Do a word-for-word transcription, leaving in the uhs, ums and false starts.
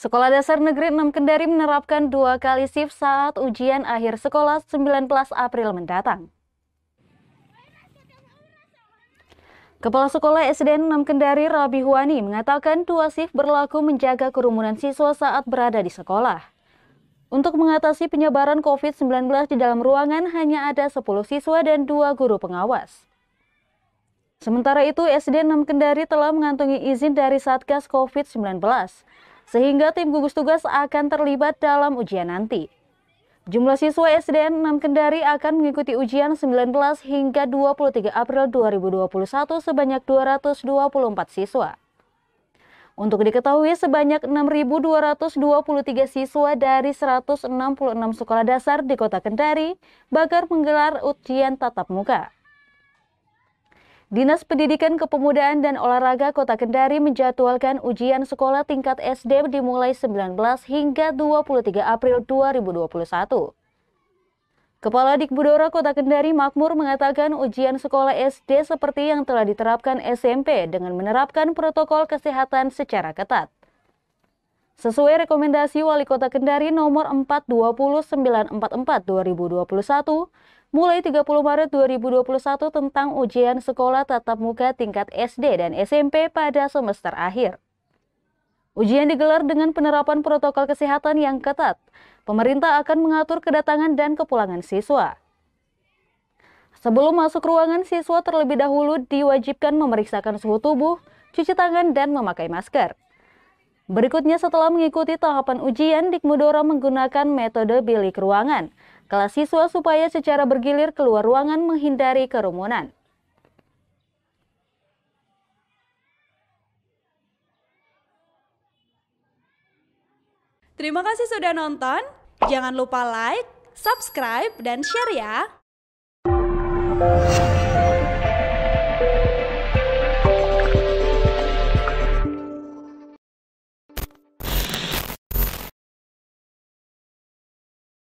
Sekolah Dasar Negeri enam Kendari menerapkan dua kali shift saat ujian akhir sekolah sembilan belas April mendatang. Kepala Sekolah S D N enam Kendari Rabihuani mengatakan dua shift berlaku menjaga kerumunan siswa saat berada di sekolah. Untuk mengatasi penyebaran COVID sembilan belas di dalam ruangan hanya ada sepuluh siswa dan dua guru pengawas. Sementara itu, S D enam Kendari telah mengantongi izin dari Satgas COVID sembilan belas, sehingga tim gugus tugas akan terlibat dalam ujian nanti. Jumlah siswa S D N enam Kendari akan mengikuti ujian sembilan belas hingga dua puluh tiga April dua ribu dua puluh satu sebanyak dua ratus dua puluh empat siswa. Untuk diketahui, sebanyak enam ribu dua ratus dua puluh tiga siswa dari seratus enam puluh enam sekolah dasar di Kota Kendari bakal menggelar ujian tatap muka. Dinas Pendidikan, Kepemudaan dan Olahraga Kota Kendari menjadwalkan ujian sekolah tingkat S D dimulai sembilan belas hingga dua puluh tiga April dua ribu dua puluh satu. Kepala Dikbudora Kota Kendari Makmur mengatakan ujian sekolah S D seperti yang telah diterapkan S M P dengan menerapkan protokol kesehatan secara ketat. Sesuai rekomendasi Wali Kota Kendari nomor empat ratus dua puluh sembilan ratus empat puluh empat dua ribu dua puluh satu, mulai tiga puluh Maret dua ribu dua puluh satu tentang ujian sekolah tatap muka tingkat S D dan S M P pada semester akhir. Ujian digelar dengan penerapan protokol kesehatan yang ketat. Pemerintah akan mengatur kedatangan dan kepulangan siswa. Sebelum masuk ruangan, siswa terlebih dahulu diwajibkan memeriksakan suhu tubuh, cuci tangan, dan memakai masker. Berikutnya, setelah mengikuti tahapan ujian, Dikmudora menggunakan metode bilik ruangan kelas siswa supaya secara bergilir keluar ruangan menghindari kerumunan. Terima kasih sudah nonton. Jangan lupa like, subscribe, dan share ya.